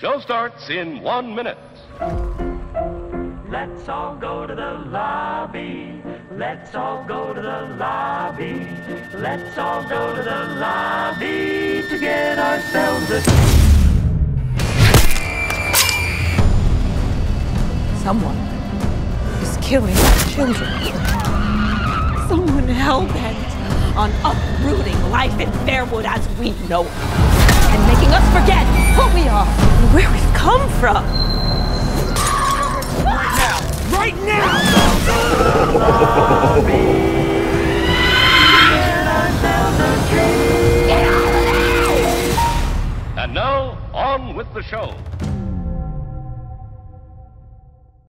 Show starts in 1 minute. Let's all go to the lobby. Let's all go to the lobby. Let's all go to the lobby to get ourselves a... Someone is killing children. Someone hell-bent on uprooting life in Fairwood as we know it, and making us forget who we are and where we've come from. Right now! And now, on with the show.